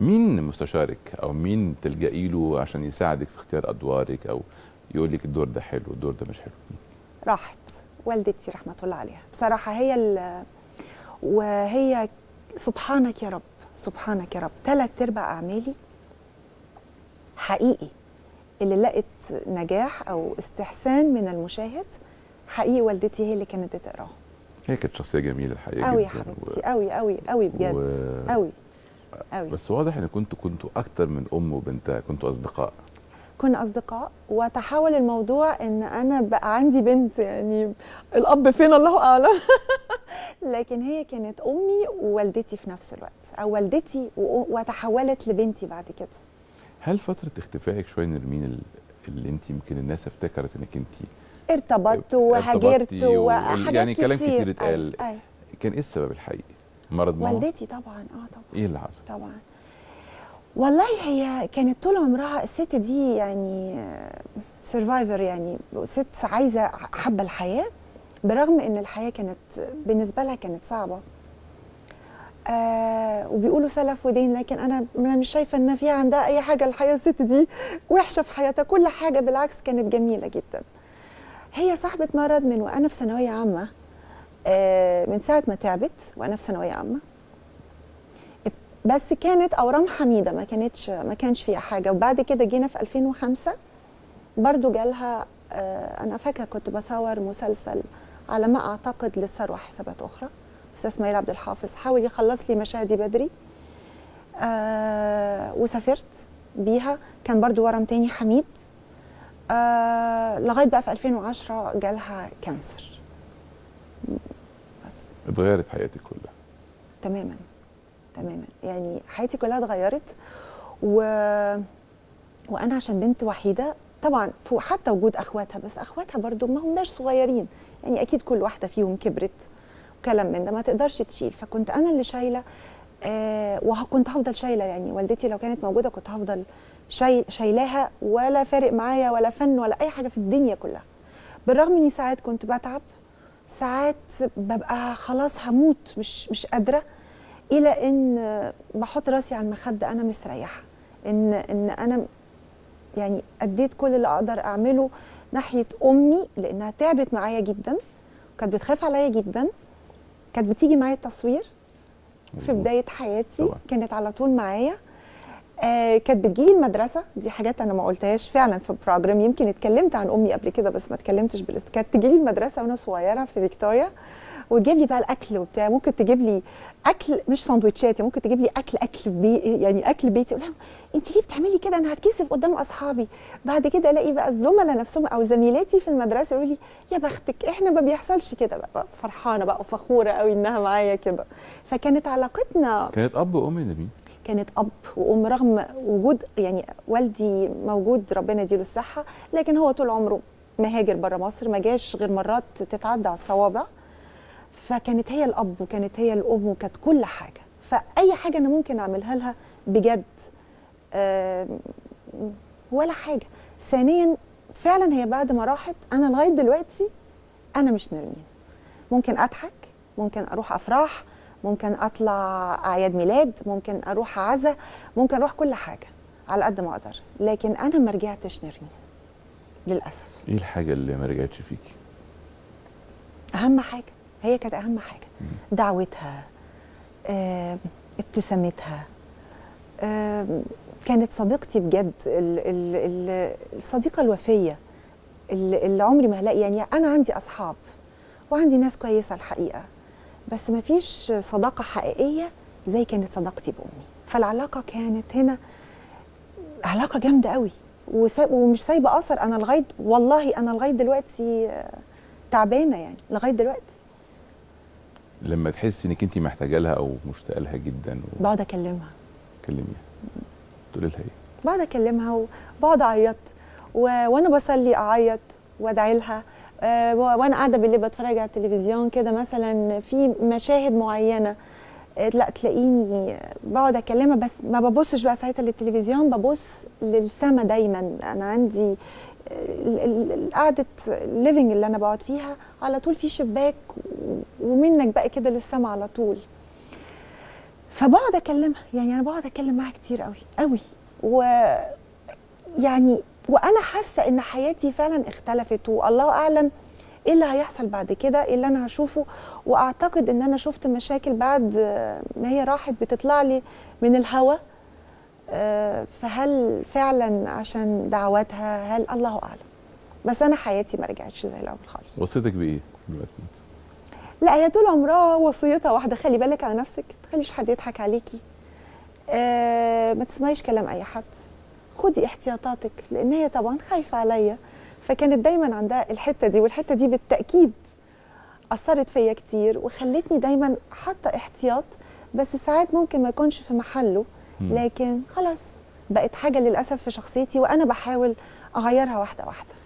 مين مستشارك او مين تلجئي له عشان يساعدك في اختيار ادوارك او يقول لك الدور ده حلو الدور ده مش حلو؟ راحت والدتي رحمه الله عليها بصراحه، هي وهي سبحانك يا رب سبحانك يا رب، 3/4 اعمالي حقيقي اللي لقت نجاح او استحسان من المشاهد حقيقي والدتي هي اللي كانت بتقراه. هي كانت شخصيه جميله الحقيقه قوي يا حبيبتي، قوي قوي قوي بجد قوي قوي. بس واضح ان كنتوا اكتر من ام وبنتها، كنتوا اصدقاء. كنا اصدقاء، وتحول الموضوع ان انا بقى عندي بنت، يعني الاب فين الله اعلم لكن هي كانت امي ووالدتي في نفس الوقت، او والدتي وتحولت لبنتي بعد كده. هل فتره اختفائك شويه نيرمين اللي انت يمكن الناس افتكرت انك انت ارتبطت وهاجرت وحاجات يعني كلام كتير اتقال، كان ايه السبب الحقيقي؟ مرض ماما؟ والدتي طبعا طبعا. ايه اللي حصل؟ طبعا والله هي كانت طول عمرها الست دي يعني سرفايفر، يعني ست عايزه حابه الحياه، برغم ان الحياه كانت بالنسبه لها كانت صعبه. وبيقولوا سلف ودين، لكن انا مش شايفه ان فيها عندها اي حاجه. الحياه الست دي وحشه في حياتها، كل حاجه بالعكس كانت جميله جدا. هي صاحبه مرض من وانا في ثانويه عامه، من ساعه ما تعبت وانا في ثانويه عامه، بس كانت اورام حميده، ما كانش فيها حاجه. وبعد كده جينا في 2005 برضو جالها، انا فاكره كنت بصور مسلسل على ما اعتقد للثروه حسابات اخرى، استاذ اسماعيل عبد الحافظ حاول يخلص لي مشاهدي بدري، وسافرت بيها. كان برضو ورم تاني حميد، لغايه بقى في 2010 جالها كانسر. بس اتغيرت حياتي كلها تماما تماما، يعني حياتي كلها اتغيرت. وانا عشان بنت وحيده طبعا، حتى وجود اخواتها، بس اخواتها برضو ما هماش صغيرين، يعني اكيد كل واحده فيهم كبرت وكلام من ده، ما تقدرش تشيل. فكنت انا اللي شايله، وكنت هفضل شايله، يعني والدتي لو كانت موجوده كنت هفضل شايلاها، ولا فارق معايا ولا فن ولا اي حاجه في الدنيا كلها. بالرغم اني ساعات كنت بتعب، ساعات ببقى خلاص هموت مش قادره، الى ان بحط راسي على المخده انا مستريحه، ان انا يعني اديت كل اللي اقدر اعمله ناحيه امي، لانها تعبت معايا جدا، كانت بتخاف عليا جدا، كانت بتيجي معايا التصوير في بدايه حياتي طبعا. كانت على طول معايا، كانت بتجيلي المدرسه. دي حاجات انا ما قلتهاش فعلا في البروجرام، يمكن اتكلمت عن امي قبل كده بس ما اتكلمتش كانت تجيلي المدرسه وانا صغيره في فيكتوريا، وتجيب لي بقى الاكل وبتاع. ممكن تجيب لي اكل مش سندوتشات، ممكن تجيب لي اكل يعني اكل بيتي. اقول لها انت ليه بتعملي كده؟ انا هتكسف قدام اصحابي. بعد كده الاقي بقى الزملاء نفسهم او زميلاتي في المدرسه يقولوا لي يا بختك، احنا ما بيحصلش كده. بقى فرحانه بقى وفخوره قوي انها معايا كده. فكانت علاقتنا كانت اب وام نبيل، كانت اب وام، رغم وجود يعني والدي موجود ربنا يديله الصحه، لكن هو طول عمره مهاجر بره مصر، ما جاش غير مرات تتعدى على الصوابع. فكانت هي الاب وكانت هي الام وكانت كل حاجه. فاي حاجه انا ممكن اعملها لها بجد، ولا حاجه. ثانيا فعلا هي بعد ما راحت، انا لغايه دلوقتي انا مش نيرمين. ممكن اضحك، ممكن اروح افراح، ممكن اطلع اعياد ميلاد، ممكن اروح عزا، ممكن اروح كل حاجه على قد ما اقدر، لكن انا ما رجعتش نيرمين للاسف. ايه الحاجه اللي ما رجعتش فيكي؟ اهم حاجه، هي كانت اهم حاجه دعوتها، ابتسامتها، كانت صديقتي بجد، الصديقه الوفيه اللي عمري ما هلاقي. يعني انا عندي اصحاب وعندي ناس كويسه الحقيقه، بس ما فيش صداقه حقيقيه زي كانت صداقتي بامي. فالعلاقه كانت هنا علاقه جامده قوي، ومش سايبه اثر. انا لغايه والله انا لغايه دلوقتي تعبانه، يعني لغايه دلوقتي. لما تحسي انك انت محتاجه لها او مشتاقه لها جدا بقعد اكلمها. كلميها، تقولي لها ايه؟ بقعد اكلمها وبقعد اعيط، وانا بصلي اعيط وادعي لها، وانا قاعده بالليل بتفرج على التلفزيون كده مثلا في مشاهد معينه، لا تلاقيني بقعد اكلمها. بس ما ببصش بقى ساعتها للتلفزيون، ببص للسما دايما. انا عندي قعده الليفنج اللي انا بقعد فيها على طول في شباك، ومنك بقى كده للسما على طول. فبقعد اكلمها، يعني انا بقعد اتكلم معاها كتير قوي قوي، ويعني وانا حاسه ان حياتي فعلا اختلفت، والله اعلم ايه اللي هيحصل بعد كده، ايه اللي انا هشوفه. واعتقد ان انا شفت مشاكل بعد ما هي راحت بتطلع لي من الهوا، فهل فعلا عشان دعواتها؟ هل الله اعلم. بس انا حياتي ما رجعتش زي الاول خالص. وصيتك بايه دلوقتي؟ لا، هي طول عمرها وصيتها واحده، خلي بالك على نفسك، ما تخليش حد يضحك عليكي، ما تسمعيش كلام اي حد، خدي احتياطاتك، لان هي طبعا خايفه عليا، فكانت دايما عندها الحته دي، والحته دي بالتاكيد اثرت فيا كتير وخلتني دايما حاطه احتياط، بس ساعات ممكن ما يكونش في محله، لكن خلاص بقت حاجه للاسف في شخصيتي، وانا بحاول اغيرها واحده واحده.